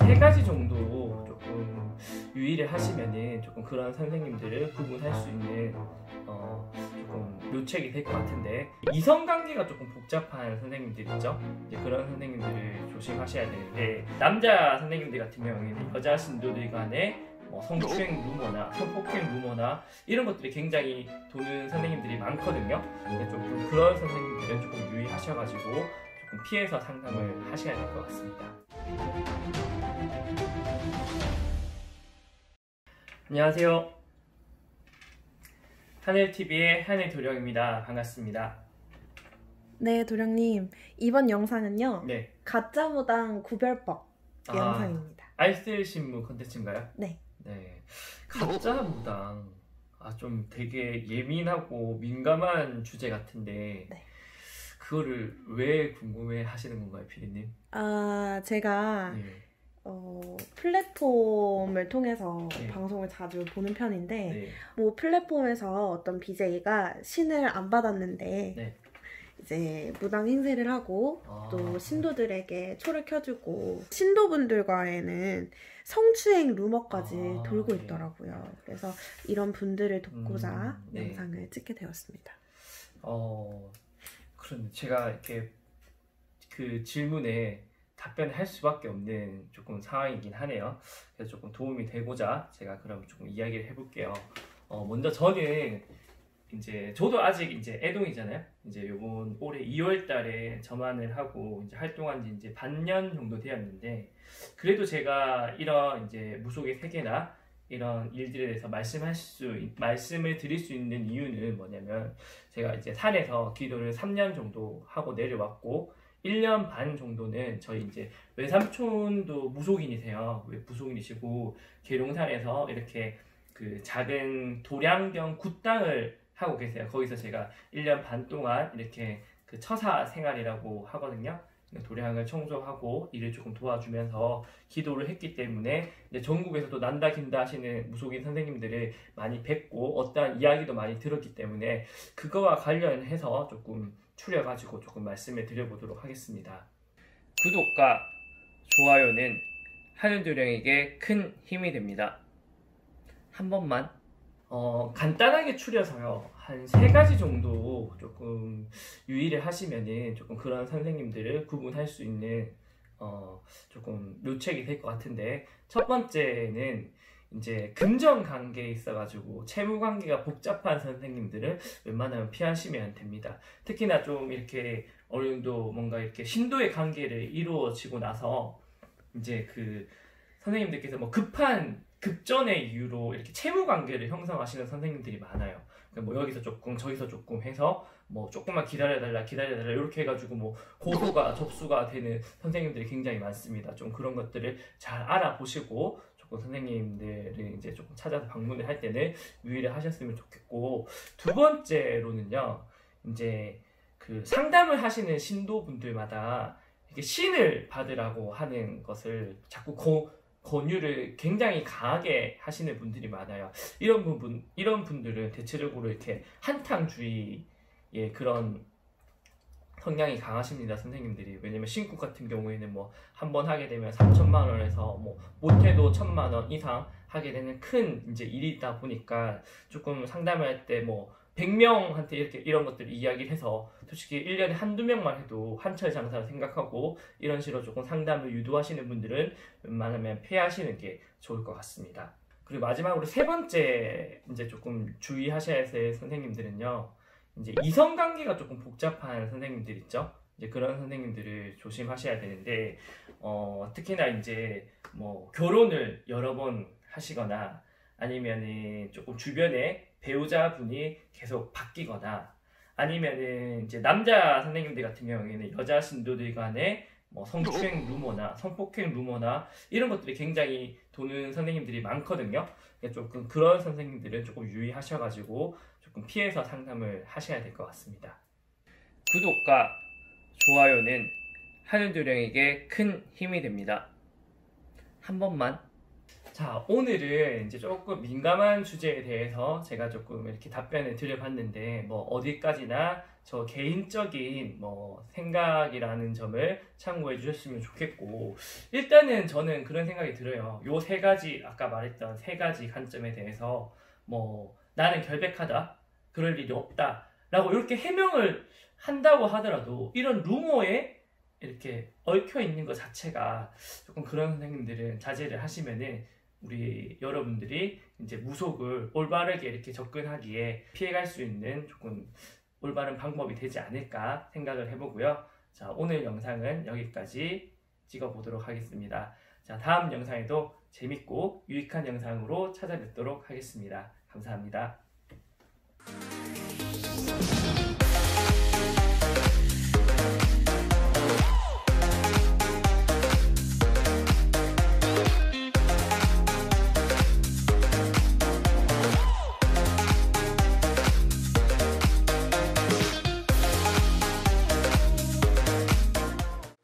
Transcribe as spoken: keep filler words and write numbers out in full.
세 가지 정도 조금 유의를 하시면은 조금 그런 선생님들을 구분할 수 있는 어 조금 묘책이 될 것 같은데, 이성관계가 조금 복잡한 선생님들 있죠? 이제 그런 선생님들을 조심하셔야 되는데, 남자 선생님들 같은 경우에는 여자 신도들 간에 뭐 성추행 루머나 성폭행 루머나 이런 것들이 굉장히 도는 선생님들이 많거든요. 근데 조금 그런 선생님들은 조금 유의하셔가지고 조금 피해서 상담을 하셔야 될 것 같습니다. 안녕하세요. 하늘티비의 하늘도령입니다. 반갑습니다. 네, 도령님. 이번 영상은요. 네. 가짜무당 구별법 아, 영상입니다. 알쓸신문 컨텐츠인가요? 네. 네. 가짜무당. 아, 좀 되게 예민하고 민감한 주제 같은데. 네. 그거를 왜 궁금해 하시는 건가요, 피디님? 아, 제가 네. 어, 플랫폼을 통해서 네. 방송을 자주 보는 편인데 네. 뭐 플랫폼에서 어떤 비제이가 신을 안 받았는데 네. 이제 무당 행세를 하고 아. 또 신도들에게 초를 켜주고 신도분들과에는 성추행 루머까지 아, 돌고 네. 있더라고요. 그래서 이런 분들을 돕고자 음, 네. 영상을 찍게 되었습니다. 어, 그런데 제가 이렇게 그 질문에 답변을 할 수밖에 없는 조금 상황이긴 하네요. 그래서 조금 도움이 되고자 제가 그럼 조금 이야기를 해볼게요. 어, 먼저 저는 이제 저도 아직 이제 애동이잖아요. 이제 요번 올해 이월달에 점안을 하고 이제 활동한 지 이제 반년 정도 되었는데, 그래도 제가 이런 이제 무속의 세계나 이런 일들에 대해서 말씀할 수 말씀을 드릴 수 있는 이유는 뭐냐면, 제가 이제 산에서 기도를 삼 년 정도 하고 내려왔고. 일 년 반 정도는 저희 이제 외삼촌도 무속인이세요. 무속인이시고 계룡산에서 이렇게 그 작은 도량경 굿당을 하고 계세요. 거기서 제가 일 년 반 동안 이렇게 그 처사 생활이라고 하거든요. 도량을 청소하고 일을 조금 도와주면서 기도를 했기 때문에 이제 전국에서도 난다 긴다 하시는 무속인 선생님들을 많이 뵙고 어떠한 이야기도 많이 들었기 때문에 그거와 관련해서 조금 추려가지고 조금 말씀을 드려보도록 하겠습니다. 구독과 좋아요는 하늘도령에게 큰 힘이 됩니다. 한 번만 어, 간단하게 추려서요. 한 세 가지 정도 조금 유의를 하시면은 조금 그런 선생님들을 구분할 수 있는 어, 조금 묘책이 될 것 같은데, 첫 번째는 이제 금전관계에 있어가지고 채무관계가 복잡한 선생님들은 웬만하면 피하시면 됩니다. 특히나 좀 이렇게 어느 정도 뭔가 이렇게 신도의 관계를 이루어지고 나서 이제 그 선생님들께서 뭐 급한 급전의 이유로 이렇게 채무관계를 형성하시는 선생님들이 많아요. 뭐 여기서 조금 저기서 조금 해서 뭐 조금만 기다려달라 기다려달라 이렇게 해가지고 뭐 고소가 접수가 되는 선생님들이 굉장히 많습니다. 좀 그런 것들을 잘 알아보시고 그 선생님들을 이제 조금 찾아서 방문을 할 때는 유의를 하셨으면 좋겠고, 두 번째로는요, 이제 그 상담을 하시는 신도분들마다 이렇게 신을 받으라고 하는 것을 자꾸 고, 권유를 굉장히 강하게 하시는 분들이 많아요. 이런 부분 이런 분들은 대체적으로 이렇게 한탕주의의 그런 성향이 강하십니다, 선생님들이. 왜냐면 신국 같은 경우에는 뭐 한 번 하게 되면 삼천만 원에서 뭐 못해도 천만 원 이상 하게 되는 큰 이제 일이 있다 보니까 조금 상담을 할 때 뭐 백 명한테 이렇게 이런 것들 이야기를 해서, 솔직히 일 년에 한두 명만 해도 한철 장사를 생각하고 이런 식으로 조금 상담을 유도하시는 분들은 웬만하면 피하시는 게 좋을 것 같습니다. 그리고 마지막으로 세 번째 이제 조금 주의하셔야 될 선생님들은요. 이제 이성관계가 조금 복잡한 선생님들 있죠? 이제 그런 선생님들을 조심하셔야 되는데, 어, 특히나 이제 뭐 결혼을 여러 번 하시거나 아니면은 조금 주변에 배우자분이 계속 바뀌거나 아니면은 이제 남자 선생님들 같은 경우에는 여자 신도들 간에 뭐 성추행 루머나 성폭행 루머나 이런 것들이 굉장히 도는 선생님들이 많거든요. 그러니까 조금 그런 선생님들은 조금 유의하셔가지고 조금 피해서 상담을 하셔야 될 것 같습니다. 구독과 좋아요는 하늘도령에게 큰 힘이 됩니다. 한 번만 자, 오늘은 이제 조금 민감한 주제에 대해서 제가 조금 이렇게 답변을 드려봤는데, 뭐 어디까지나 저 개인적인 뭐 생각이라는 점을 참고해 주셨으면 좋겠고, 일단은 저는 그런 생각이 들어요. 요 세 가지, 아까 말했던 세 가지 관점에 대해서 뭐 나는 결백하다, 그럴 일이 없다 라고 이렇게 해명을 한다고 하더라도 이런 루머에 이렇게 얽혀있는 것 자체가 조금 그런 선생님들은 자제를 하시면은 우리 여러분들이 이제 무속을 올바르게 이렇게 접근하기에 피해갈 수 있는 조금 올바른 방법이 되지 않을까 생각을 해보고요. 자, 오늘 영상은 여기까지 찍어보도록 하겠습니다. 자, 다음 영상에도 재밌고 유익한 영상으로 찾아뵙도록 하겠습니다. 감사합니다.